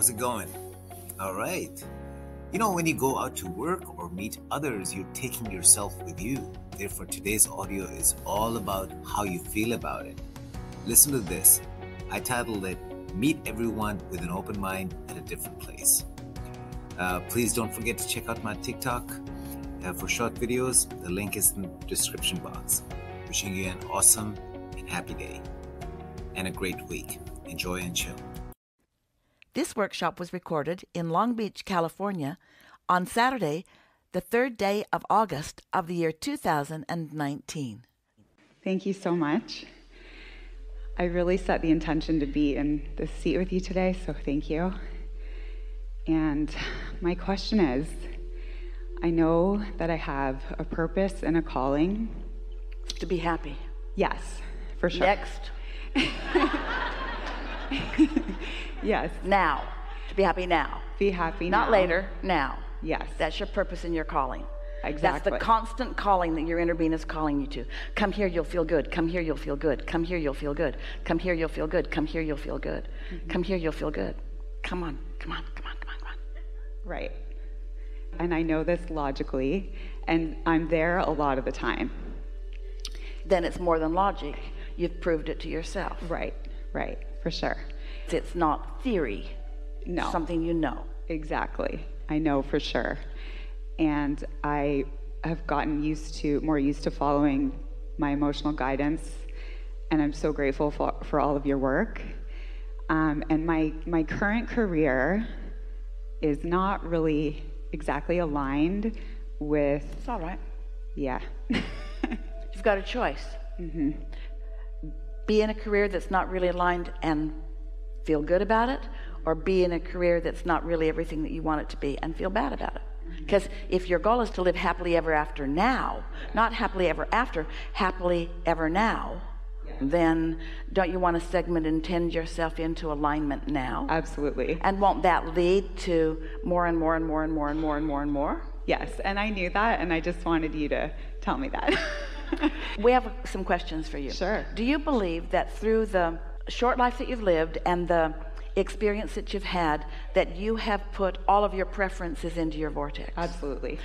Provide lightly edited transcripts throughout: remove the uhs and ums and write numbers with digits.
How's it going? All right. You know, when you go out to work or meet others, you're taking yourself with you. Therefore, today's audio is all about how you feel about it. Listen to this. I titled it, Meet Everyone with an Open Mind at a Different Place. Please don't forget to check out my TikTok for short videos. The link is in the description box. Wishing you an awesome and happy day and a great week. Enjoy and chill. This workshop was recorded in Long Beach, California, on Saturday, the 3rd day of August of the year 2019. Thank you so much. I really set the intention to be in this seat with you today, so thank you. And my question is, I know that I have a purpose and a calling. To be happy. Yes, for sure. Next. Yes. Now. To be happy now. Be happy now. Not later. Now. Yes. That's your purpose and your calling. Exactly. That's the constant calling that your inner being is calling you to. Come here, you'll feel good. Come here, you'll feel good. Come here, you'll feel good. Come here, you'll feel good. Come here, you'll feel good. Mm-hmm. Come here, you'll feel good. Come on, come on, come on, come on, come on. Right. And I know this logically, and I'm there a lot of the time. Then it's more than logic. You've proved it to yourself. Right, right, for sure. It's not theory. No. It's something you know. Exactly. I know for sure. And I have gotten more used to following my emotional guidance, and I'm so grateful for all of your work. And my current career is not really exactly aligned with... It's all right. Yeah. You've got a choice. Mm-hmm. Be in a career that's not really aligned and feel good about it, or be in a career that's not really everything that you want it to be and feel bad about it. Because if your goal is to live happily ever after now, not happily ever after, happily ever now, yeah, then don't you want to segment and tend yourself into alignment now? Absolutely. And won't that lead to more and more and more and more and more and more and more? Yes, and I knew that, and I just wanted you to tell me that. We have some questions for you. Sure. Do you believe that through the short life that you've lived and the experience that you've had, that you have put all of your preferences into your vortex? Absolutely.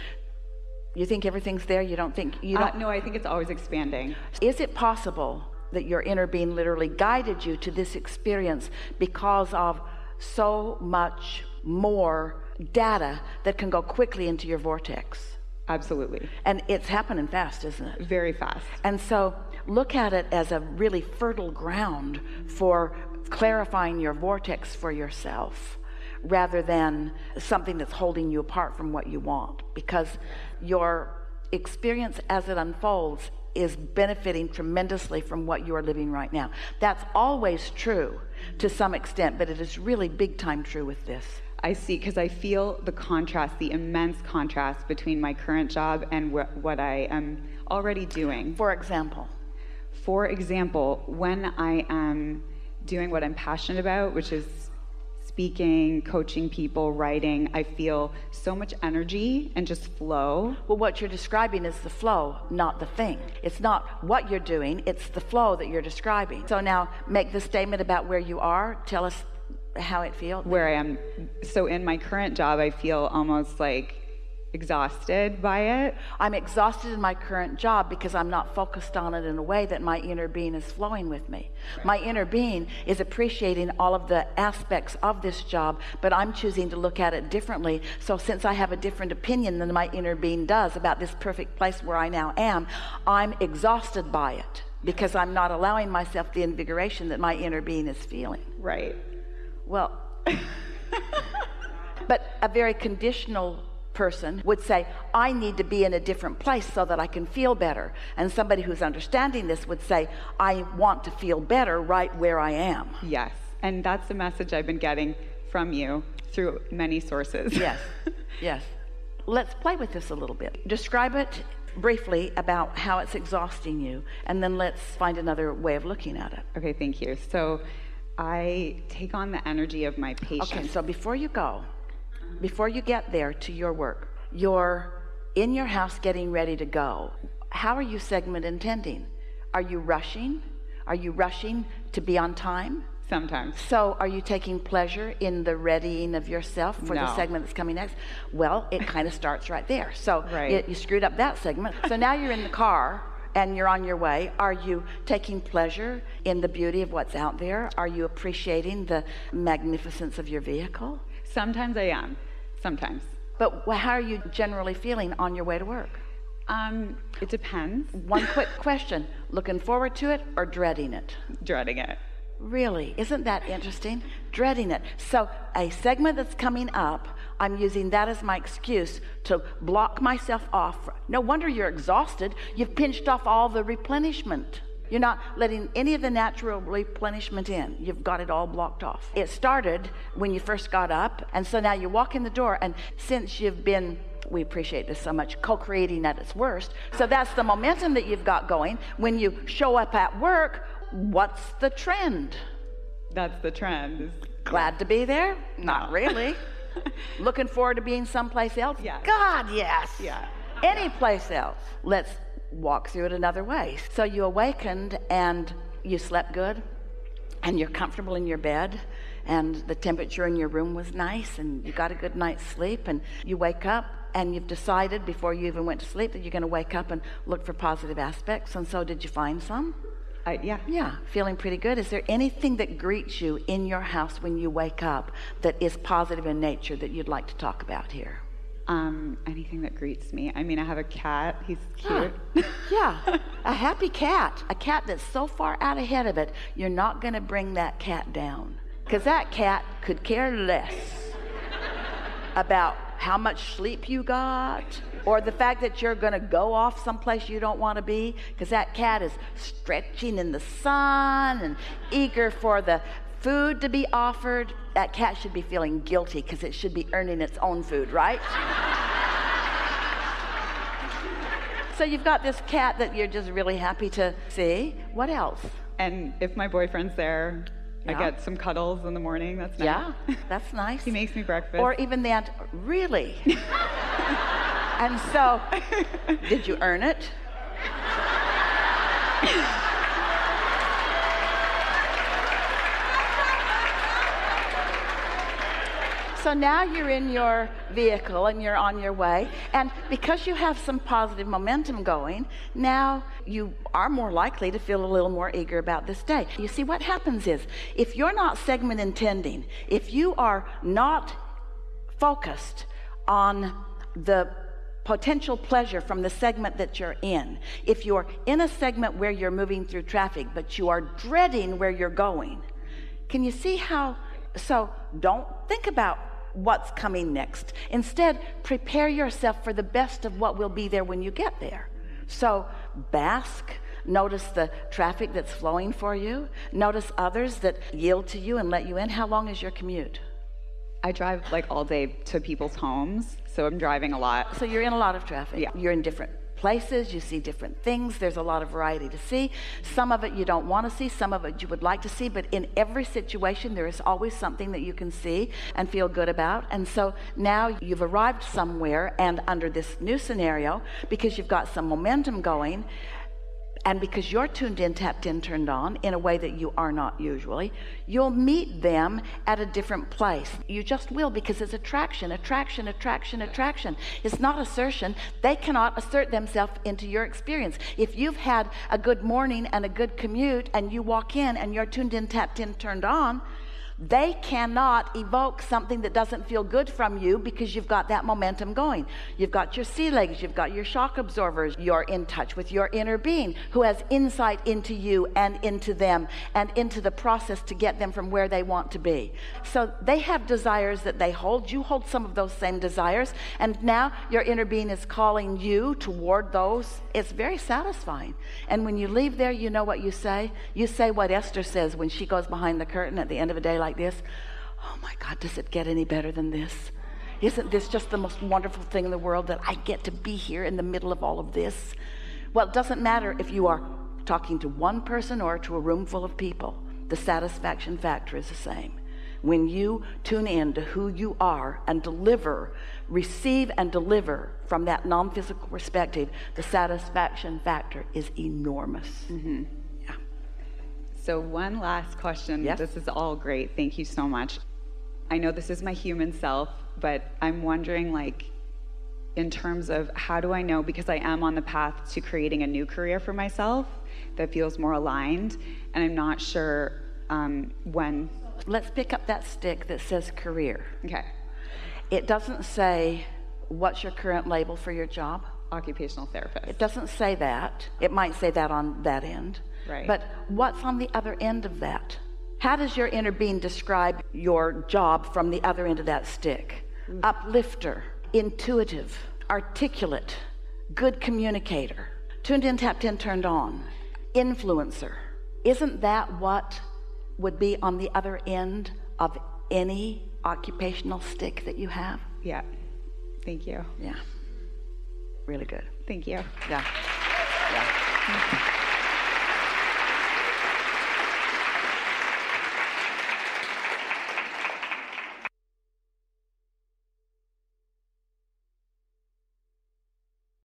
You think everything's there? You don't think you don't? No, I think it's always expanding. Is it possible that your inner being literally guided you to this experience because of so much more data that can go quickly into your vortex? Absolutely. And it's happening fast, isn't it? Very fast. And so look at it as a really fertile ground for clarifying your vortex for yourself, rather than something that's holding you apart from what you want, because your experience as it unfolds is benefiting tremendously from what you are living right now. That's always true to some extent, but it is really big time true with this. I see, because I feel the contrast, the immense contrast between my current job and what I am already doing. For example, when I am doing what I'm passionate about, which is speaking, coaching people, writing, I feel so much energy and just flow. Well, what you're describing is the flow, not the thing. It's not what you're doing, it's the flow that you're describing. So now make the statement about where you are. Tell us how it feels. Where I am. So in my current job, I feel almost like exhausted by it. I'm exhausted in my current job because I'm not focused on it in a way that my inner being is flowing with me. Right. My inner being is appreciating all of the aspects of this job, but I'm choosing to look at it differently. So since I have a different opinion than my inner being does about this perfect place where I now am, I'm exhausted by it because I'm not allowing myself the invigoration that my inner being is feeling. Right. Well, but a very conditional person would say, I need to be in a different place so that I can feel better. And somebody who's understanding this would say, I want to feel better right where I am. Yes. And that's the message I've been getting from you through many sources. Yes. Yes. Let's play with this a little bit. Describe it briefly about how it's exhausting you, and then let's find another way of looking at it. Okay. Thank you. So I take on the energy of my patients. Okay. So before you get there to your work, you're in your house getting ready to go. How are you segment intending? Are you rushing? Are you rushing to be on time? Sometimes. So are you taking pleasure in the readying of yourself for the segment that's coming next? Well, it kind of starts right there. So you screwed up that segment. So now you're in the car and you're on your way. Are you taking pleasure in the beauty of what's out there? Are you appreciating the magnificence of your vehicle? Sometimes I am. Sometimes. But how are you generally feeling on your way to work? It depends. One quick question. Looking forward to it or dreading it? Dreading it. Really? Isn't that interesting? Dreading it. So a segment that's coming up, I'm using that as my excuse to block myself off. No wonder you're exhausted. You've pinched off all the replenishment. You're not letting any of the natural replenishment in. You've got it all blocked off. It started when you first got up, and so now you walk in the door, and since you've been, we appreciate this so much, co-creating at its worst, so that's the momentum that you've got going. When you show up at work, what's the trend? That's the trend. Glad to be there? Not really. Looking forward to being someplace else? Yes. God, yes. Yeah. Any place else. Let's walk through it another way. So you awakened and you slept good and you're comfortable in your bed and the temperature in your room was nice and you got a good night's sleep, and you wake up and you've decided before you even went to sleep that you're going to wake up and look for positive aspects. And so did you find some? Yeah, feeling pretty good. Is there anything that greets you in your house when you wake up that is positive in nature that you'd like to talk about here? Anything that greets me. I mean, I have a cat. He's cute. Yeah, a happy cat. A cat that's so far out ahead of it, you're not going to bring that cat down, because that cat could care less about how much sleep you got or the fact that you're going to go off someplace you don't want to be, because that cat is stretching in the sun and eager for the food to be offered. That cat should be feeling guilty because it should be earning its own food, right? So you've got this cat that you're just really happy to see. What else? And if my boyfriend's there, I get some cuddles in the morning. That's nice. Yeah, that's nice. He makes me breakfast. Or even that, really? And so, did you earn it? So now you're in your vehicle and you're on your way, and because you have some positive momentum going, now you are more likely to feel a little more eager about this day. You see, what happens is, if you're not segment intending, if you are not focused on the potential pleasure from the segment that you're in, if you're in a segment where you're moving through traffic but you are dreading where you're going, can you see how? So don't think about what's coming next. Instead, prepare yourself for the best of what will be there when you get there. So bask, notice the traffic that's flowing for you, notice others that yield to you and let you in. How long is your commute? I drive like all day to people's homes, so I'm driving a lot. So you're in a lot of traffic. Yeah. You're in different places, you see different things, there's a lot of variety to see. Some of it you don't want to see, some of it you would like to see, but in every situation there is always something that you can see and feel good about. And so now you've arrived somewhere, and under this new scenario, because you've got some momentum going and because you're tuned in, tapped in, turned on in a way that you are not usually, you'll meet them at a different place. You just will, because it's attraction, attraction, attraction, attraction. It's not assertion. They cannot assert themselves into your experience. If you've had a good morning and a good commute and you walk in and you're tuned in, tapped in, turned on, they cannot evoke something that doesn't feel good from you, because you've got that momentum going. You've got your sea legs, you've got your shock absorbers, you're in touch with your inner being who has insight into you and into them and into the process to get them from where they want to be. So they have desires that they hold. You hold some of those same desires, and now your inner being is calling you toward those. It's very satisfying. And when you leave there, you know what you say? You say what Esther says when she goes behind the curtain at the end of a day like this: oh my God, does it get any better than this? Isn't this just the most wonderful thing in the world that I get to be here in the middle of all of this? Well, it doesn't matter if you are talking to one person or to a room full of people. The satisfaction factor is the same. When you tune in to who you are and deliver, receive and deliver from that non-physical perspective, the satisfaction factor is enormous. Mm-hmm. So one last question. Yes. This is all great. Thank you so much. I know this is my human self, but I'm wondering, like, in terms of how do I know, because I am on the path to creating a new career for myself that feels more aligned, and I'm not sure when. Let's pick up that stick that says career. Okay. It doesn't say what's your current label for your job. Occupational therapist. It doesn't say that. It might say that on that end. Right. But what's on the other end of that? How does your inner being describe your job from the other end of that stick? Mm. Uplifter, intuitive, articulate, good communicator, tuned in, tapped in, turned on, influencer. Isn't that what would be on the other end of any occupational stick that you have? Yeah. Thank you. Yeah. Really good. Thank you. Yeah. Yeah.